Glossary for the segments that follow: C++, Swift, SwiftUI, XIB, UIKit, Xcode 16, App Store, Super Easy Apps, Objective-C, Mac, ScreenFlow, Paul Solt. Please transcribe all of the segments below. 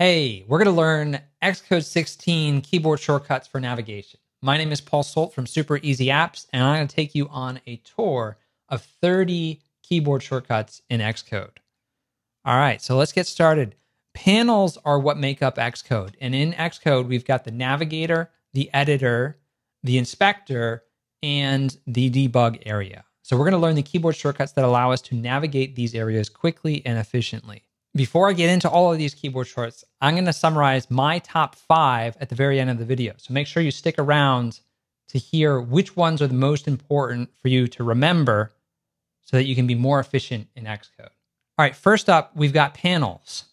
Hey, we're going to learn Xcode 16 keyboard shortcuts for navigation. My name is Paul Solt from Super Easy Apps, and I'm going to take you on a tour of 30 keyboard shortcuts in Xcode. All right, so let's get started. Panels are what make up Xcode. And in Xcode, we've got the navigator, the editor, the inspector, and the debug area. So we're going to learn the keyboard shortcuts that allow us to navigate these areas quickly and efficiently. Before I get into all of these keyboard shortcuts, I'm going to summarize my top 5 at the very end of the video. So make sure you stick around to hear which ones are the most important for you to remember so that you can be more efficient in Xcode. All right, first up, we've got panels.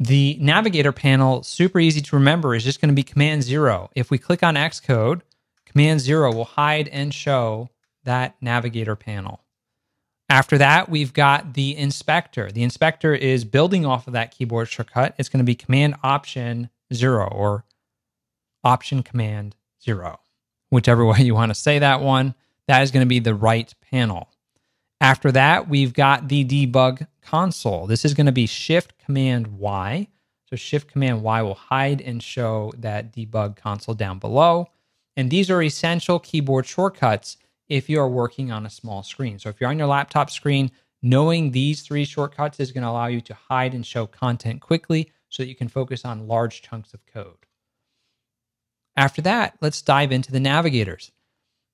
The navigator panel, super easy to remember, is just going to be Command-0. If we click on Xcode, Command-0 will hide and show that navigator panel. After that, we've got the inspector. The inspector is building off of that keyboard shortcut. It's going to be Command-Option-0 or Option-Command-0. Whichever way you want to say that one, that is going to be the right panel. After that, we've got the debug console. This is going to be Shift-Command-Y. So Shift-Command-Y will hide and show that debug console down below. And these are essential keyboard shortcuts if you are working on a small screen. So if you're on your laptop screen, knowing these 3 shortcuts is going to allow you to hide and show content quickly so that you can focus on large chunks of code. After that, let's dive into the navigators.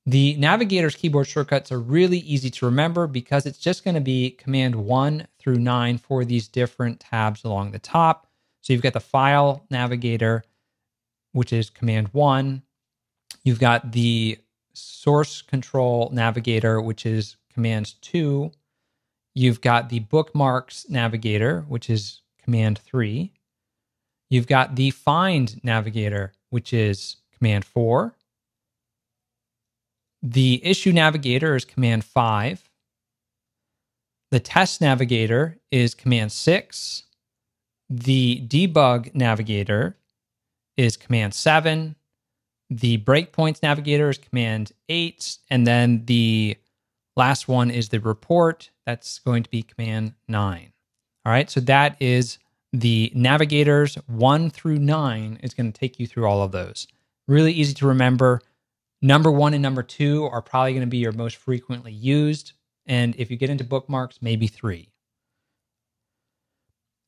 The navigator's keyboard shortcuts are really easy to remember because it's just going to be Command 1 through 9 for these different tabs along the top. So you've got the file navigator, which is Command 1. You've got the source control navigator, which is Command 2. You've got the bookmarks navigator, which is Command 3. You've got the find navigator, which is Command 4. The issue navigator is Command 5. The test navigator is Command 6. The debug navigator is Command 7. The breakpoints navigator is Command 8, and then the last one is the report. That's going to be Command 9. All right, so that is the navigators. 1 through 9 is going to take you through all of those. Really easy to remember. Number 1 and number 2 are probably going to be your most frequently used, and if you get into bookmarks, maybe 3.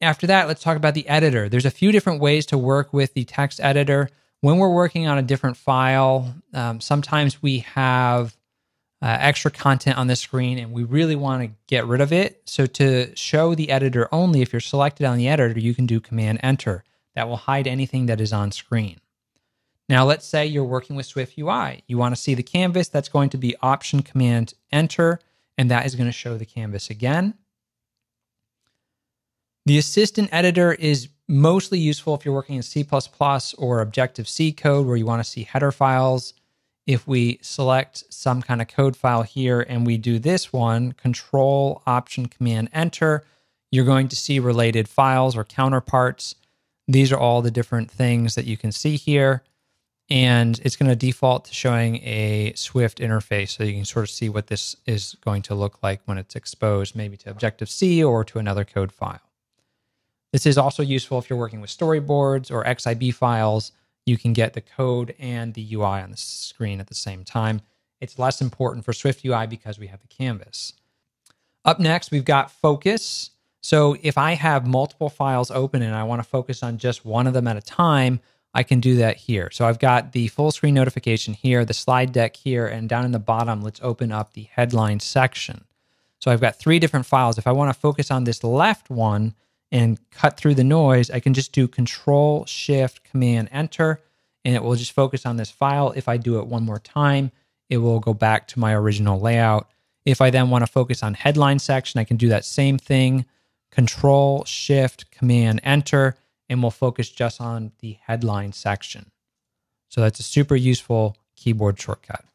After that, let's talk about the editor. There's a few different ways to work with the text editor. When we're working on a different file, sometimes we have extra content on the screen and we really want to get rid of it. So to show the editor only, if you're selected on the editor, you can do Command-Enter. That will hide anything that is on screen. Now, let's say you're working with SwiftUI. You want to see the canvas. That's going to be Option-Command-Enter, and that is going to show the canvas again. The assistant editor is mostly useful if you're working in C++ or Objective-C code where you want to see header files. If we select some kind of code file here and we do this one, Control-Option-Command-Enter, you're going to see related files or counterparts. These are all the different things that you can see here. And it's going to default to showing a Swift interface so you can sort of see what this is going to look like when it's exposed maybe to Objective-C or to another code file. This is also useful if you're working with storyboards or XIB files. You can get the code and the UI on the screen at the same time. It's less important for SwiftUI because we have the canvas. Up next, we've got focus. So if I have multiple files open and I want to focus on just one of them at a time, I can do that here. So I've got the full screen notification here, the slide deck here, and down in the bottom, let's open up the headline section. So I've got 3 different files. If I want to focus on this left one and cut through the noise, I can just do Control-Shift-Command-Enter, and it will just focus on this file. If I do it one more time, it will go back to my original layout. If I then want to focus on headline section, I can do that same thing, Control-Shift-Command-Enter, and we'll focus just on the headline section. So that's a super useful keyboard shortcut.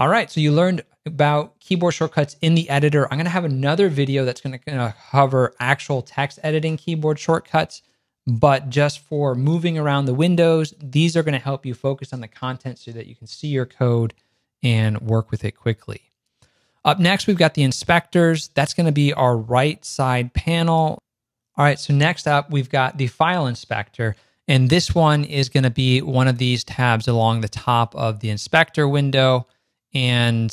All right, so you learned about keyboard shortcuts in the editor. I'm going to have another video that's going to cover actual text editing keyboard shortcuts, but just for moving around the windows, these are going to help you focus on the content so that you can see your code and work with it quickly. Up next, we've got the inspectors. That's going to be our right side panel. All right, so next up, we've got the file inspector. And this one is going to be one of these tabs along the top of the inspector window. And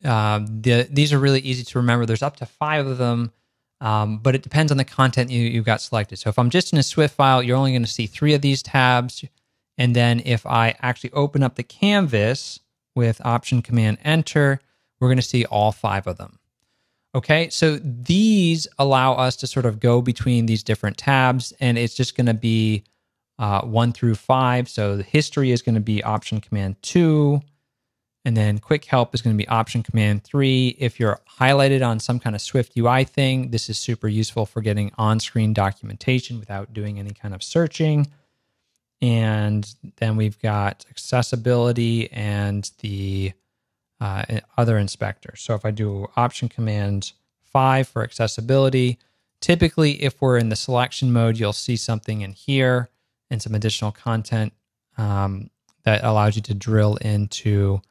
these are really easy to remember. There's up to 5 of them, but it depends on the content you've got selected. So if I'm just in a Swift file, you're only going to see 3 of these tabs. And then if I actually open up the canvas with Option Command Enter, we're going to see all 5 of them. Okay, so these allow us to sort of go between these different tabs, and it's just going to be 1 through 5. So the history is going to be Option Command 2. And then quick help is going to be Option Command 3. If you're highlighted on some kind of Swift UI thing, this is super useful for getting on-screen documentation without doing any kind of searching. And then we've got accessibility and the other inspector. So if I do Option Command 5 for accessibility, typically if we're in the selection mode, you'll see something in here and some additional content that allows you to drill into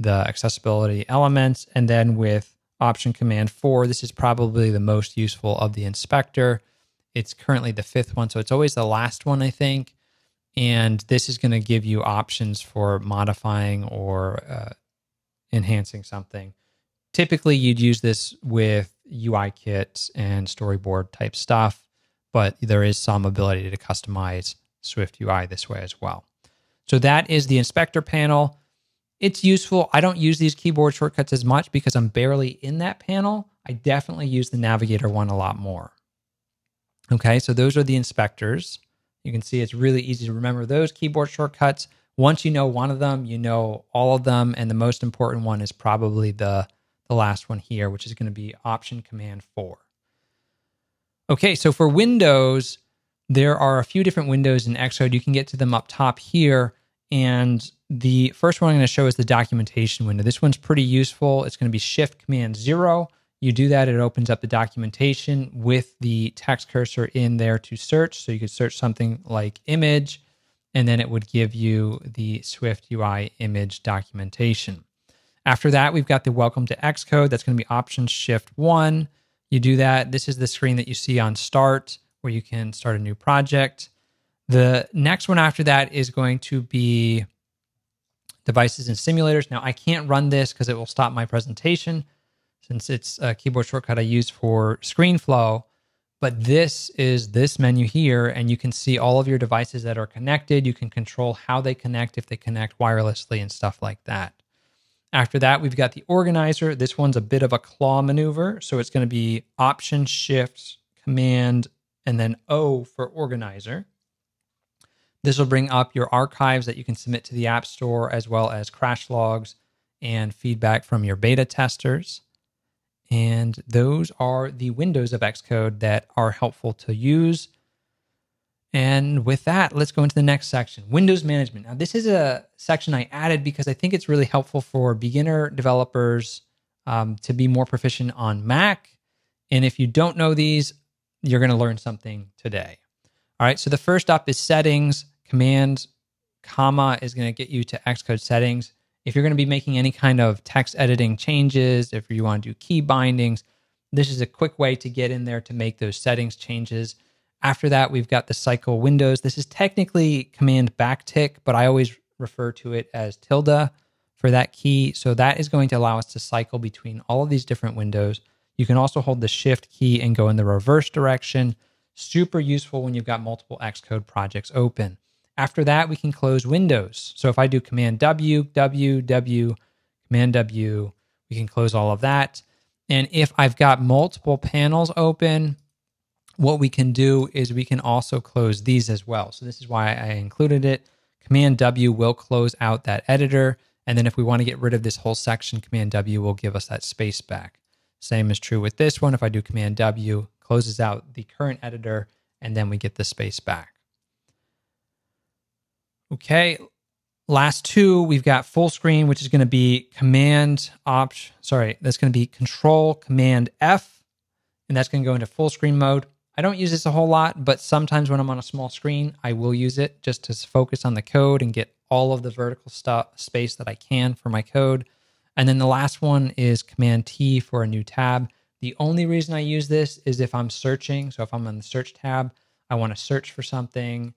the accessibility elements. And then with Option Command 4, this is probably the most useful of the inspector. It's currently the 5th one, so it's always the last one, I think. And this is going to give you options for modifying or enhancing something. Typically, you'd use this with UIKit and storyboard type stuff, but there is some ability to customize SwiftUI this way as well. So that is the inspector panel. It's useful. I don't use these keyboard shortcuts as much because I'm barely in that panel. I definitely use the navigator one a lot more. Okay, so those are the inspectors. You can see it's really easy to remember those keyboard shortcuts. Once you know one of them, you know all of them, and the most important one is probably the last one here, which is going to be Option Command 4. Okay, so for Windows, there are a few different windows in Xcode. You can get to them up top here. And the first one I'm going to show is the documentation window. This one's pretty useful. It's going to be Shift Command 0. You do that, it opens up the documentation with the text cursor in there to search. So you could search something like image, and then it would give you the SwiftUI image documentation. After that, we've got the Welcome to Xcode. That's going to be Option Shift 1. You do that. This is the screen that you see on start, where you can start a new project. The next one after that is going to be devices and simulators. Now I can't run this because it will stop my presentation since it's a keyboard shortcut I use for ScreenFlow, but this is this menu here, and you can see all of your devices that are connected. You can control how they connect, if they connect wirelessly and stuff like that. After that, we've got the organizer. This one's a bit of a claw maneuver, so it's going to be Option, Shift, Command, and then O for organizer. This will bring up your archives that you can submit to the App Store, as well as crash logs and feedback from your beta testers. And those are the windows of Xcode that are helpful to use. And with that, let's go into the next section, Windows Management. Now, this is a section I added because I think it's really helpful for beginner developers to be more proficient on Mac. And if you don't know these, you're going to learn something today. All right, so the first up is settings. Command, comma is going to get you to Xcode settings. If you're going to be making any kind of text editing changes, if you want to do key bindings, this is a quick way to get in there to make those settings changes. After that, we've got the cycle windows. This is technically Command backtick, but I always refer to it as tilde for that key. So that is going to allow us to cycle between all of these different windows. You can also hold the Shift key and go in the reverse direction. Super useful when you've got multiple Xcode projects open. After that, we can close windows. So if I do Command W, W, W, Command W, we can close all of that. And if I've got multiple panels open, what we can do is we can also close these as well. So this is why I included it. Command W will close out that editor. And then if we want to get rid of this whole section, Command W will give us that space back. Same is true with this one. If I do Command W, closes out the current editor, and then we get the space back. Okay, last two, we've got full screen, which is going to be Control Command F, and that's going to go into full screen mode. I don't use this a whole lot, but sometimes when I'm on a small screen, I will use it just to focus on the code and get all of the vertical space that I can for my code. And then the last one is Command T for a new tab. The only reason I use this is if I'm searching. So if I'm on the search tab, I want to search for something,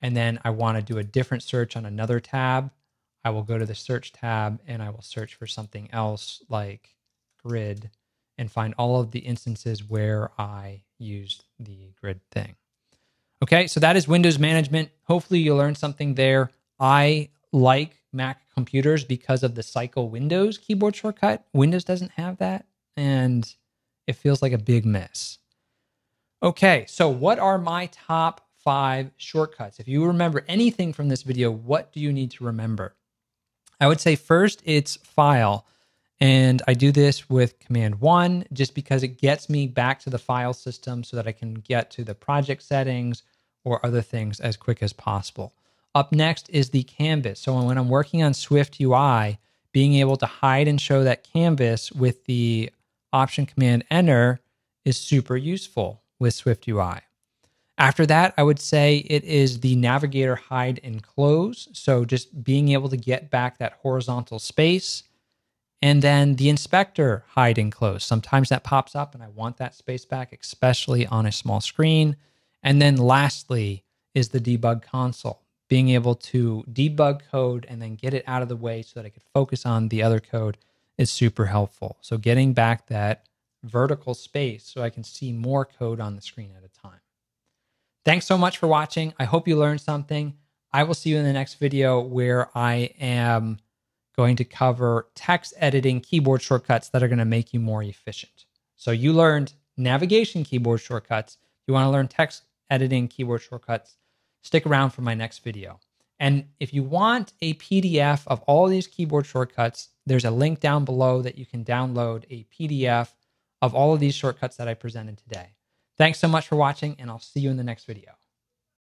and then I want to do a different search on another tab. I will go to the search tab and I will search for something else like grid and find all of the instances where I used the grid thing. Okay, so that is Windows management. Hopefully you learned something there. I like Mac computers because of the cycle Windows keyboard shortcut. Windows doesn't have that, and it feels like a big mess. Okay, so what are my top 5 shortcuts? If you remember anything from this video, what do you need to remember? I would say first it's file. And I do this with Command-1 just because it gets me back to the file system so that I can get to the project settings or other things as quick as possible. Up next is the canvas. So when I'm working on SwiftUI, being able to hide and show that canvas with the Option Command Enter is super useful with SwiftUI. After that, I would say it is the navigator hide and close. So just being able to get back that horizontal space. And then the inspector hide and close. Sometimes that pops up and I want that space back, especially on a small screen. And then lastly is the debug console, being able to debug code and then get it out of the way so that I could focus on the other code is super helpful. So getting back that vertical space so I can see more code on the screen at a time. Thanks so much for watching. I hope you learned something. I will see you in the next video where I am going to cover text editing keyboard shortcuts that are going to make you more efficient. So you learned navigation keyboard shortcuts. If you want to learn text editing keyboard shortcuts, stick around for my next video. And if you want a PDF of all these keyboard shortcuts, there's a link down below that you can download a PDF of all of these shortcuts that I presented today. Thanks so much for watching, and I'll see you in the next video.